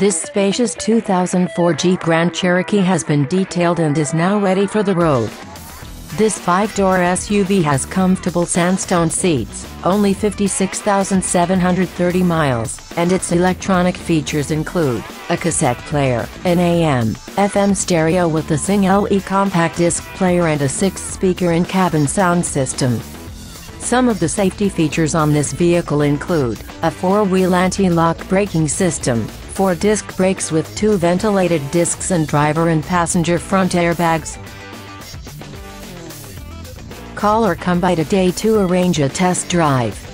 This spacious 2004 Jeep Grand Cherokee has been detailed and is now ready for the road. This 5-door SUV has comfortable sandstone seats, only 56,730 miles, and its electronic features include a cassette player, an AM/FM stereo with a single-E compact disc player and a 6-speaker in-cabin sound system. Some of the safety features on this vehicle include a 4-wheel anti-lock braking system, 4 disc brakes with 2 ventilated discs and driver and passenger front airbags. Call or come by today to arrange a test drive.